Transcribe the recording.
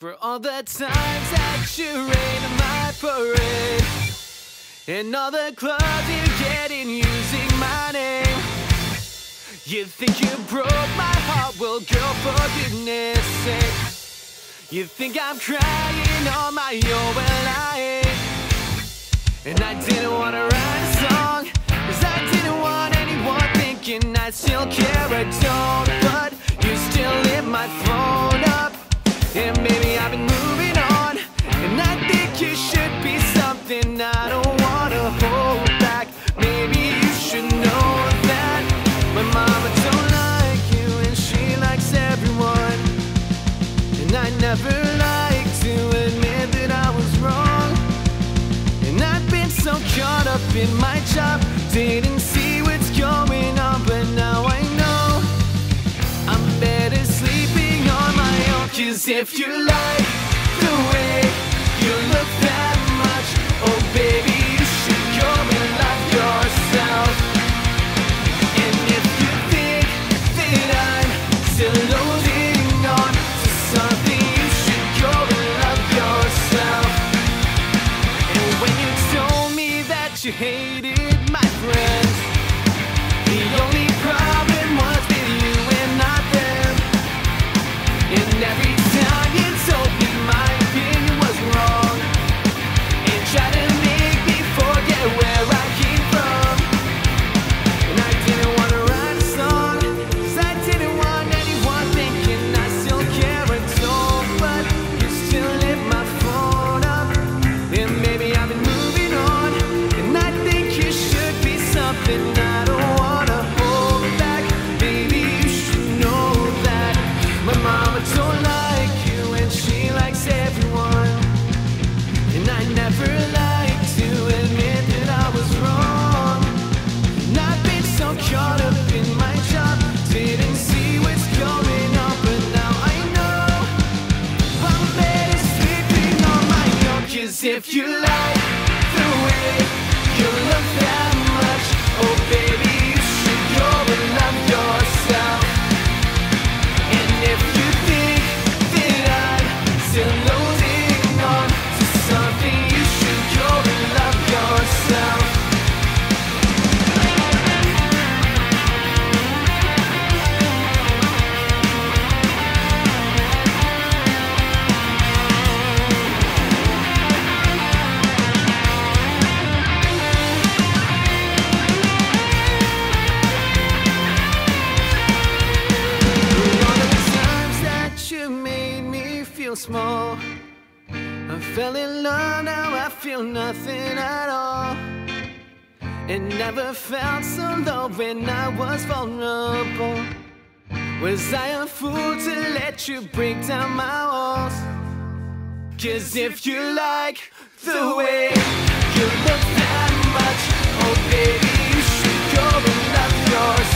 For all the times that you rain on my parade, and all the clubs you get in using my name. You think you broke my heart, well girl, for goodness sake. You think I'm crying on my own, well I ain't. And I didn't want to write a song, cause I didn't want anyone thinking I still care, I don't. But you still hit my phone up, and maybe I've been moving on, and I think you should be something I don't wanna hold back. Maybe you should know that my mama don't like you, and she likes everyone. And I never like to admit that I was wrong, and I've been so caught up in my job, didn't see what's going on, but now I know I'm better sleeping on my own. Cause if you like the way you look that much, oh baby, you should go and love yourself. And if you think that I'm still holding on to something, you should go and love yourself. And when you told me that you hated my friends, the only problem was with you and not them. And every time you told me my opinion was wrong, and tried to make me forget where I came from. And I didn't want to write a song, cause I didn't want anyone thinking I still care at all. But you still lit my phone up, and maybe I've been moving on, and I think you should be something I don't want to hold back. Baby, you should know that my mama don't like you, and she likes everyone. And I never like to admit that I was wrong, and I've been so caught up in my job, didn't see what's going on, but now I know I'm better sleeping on my own. Cause if you like the way you look that much, oh baby, you should go and love yourself. And if you think that I'm still holding on to something, you should go and love yourself. All the times that you made me feel small, I fell in love, now I feel nothing at all. It never felt so low when I was vulnerable. Was I a fool to let you break down my walls? Cause if you like the way you look that much, oh baby, you should go and love yourself.